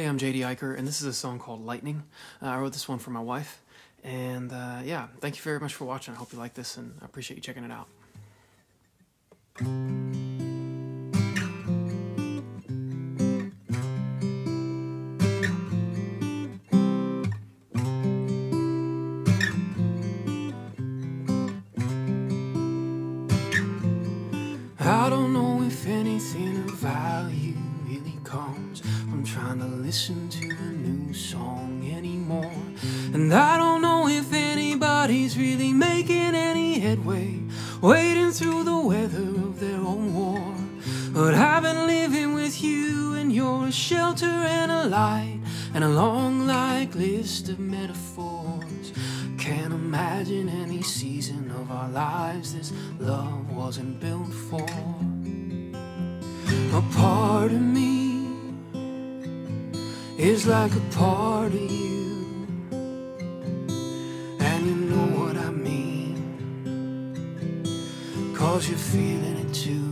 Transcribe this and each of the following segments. Hey, I'm J.D. Eicher, and this is a song called Lightning. I wrote this one for my wife, and yeah, thank you very much for watching. I hope you like this, and I appreciate you checking it out. I don't know if anything of value really comes from trying to listen to a new song anymore. And I don't know if anybody's really making any headway, wading through the weather of their own war. But I've been living with you, and you're a shelter and a light, and a long like list of metaphors. Can't imagine any season of our lives this love wasn't built for. A part of me is like a part of you, and you know what I mean, 'cause you're feeling it too.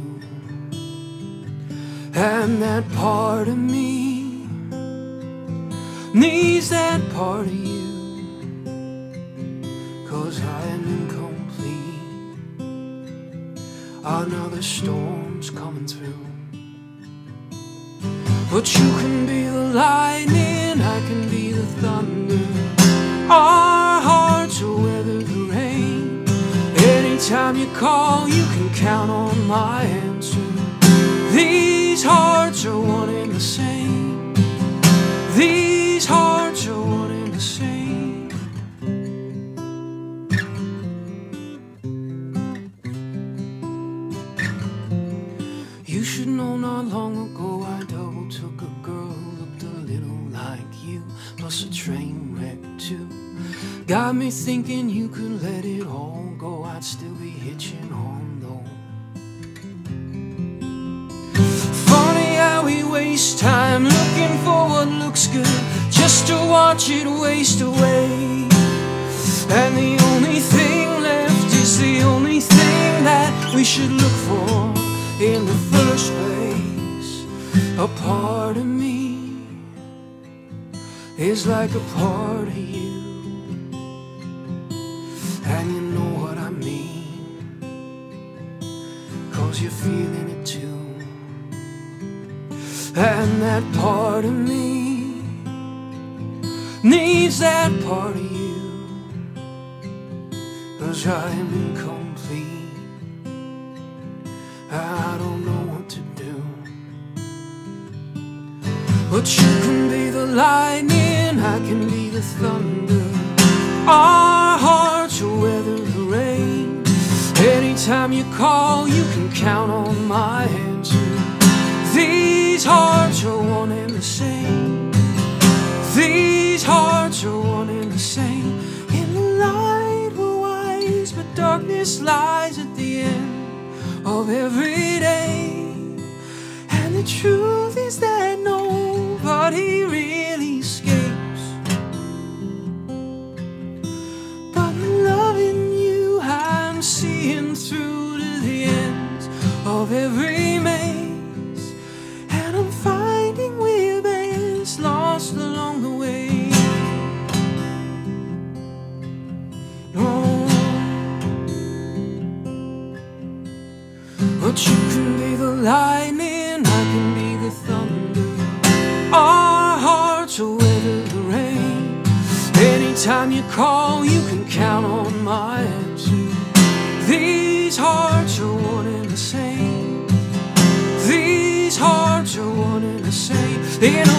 And that part of me needs that part of you, 'cause I am incomplete. I know the storm's coming through, but you can be the lightning, I can be the thunder. Our hearts will weather the rain. Anytime you call, you can count on my answer. These hearts are one and the same. These hearts are one and the same. You should know not long ago I double took a girl, looked a little like you, plus a train wreck too. Got me thinking you could let it all go, I'd still be hitching on though. Funny how we waste time looking for what looks good, just to watch it waste away. And the only thing left is the only thing that we should look for in the first place. A part of me is like a part of you, and you know what I mean, 'cause you're feeling it too. And that part of me needs that part of you, 'cause I am incomplete. I don't know what to do, but you can be the lightning, I can be the thunder. Our hearts will weather the rain. Anytime you call, you can count on my answer. These hearts are one and the same. These hearts are one and the same. In the light we're wise, but darkness lies at the end of every day. And the truth is that nobody really escapes, but in loving you I'm seeing through to the end of every maze, and I'm finding we're best lost along the way. But you can be the lightning, I can be the thunder. Our hearts will weather the rain. Anytime you call, you can count on my answer. These hearts are one and the same. These hearts are one and the same.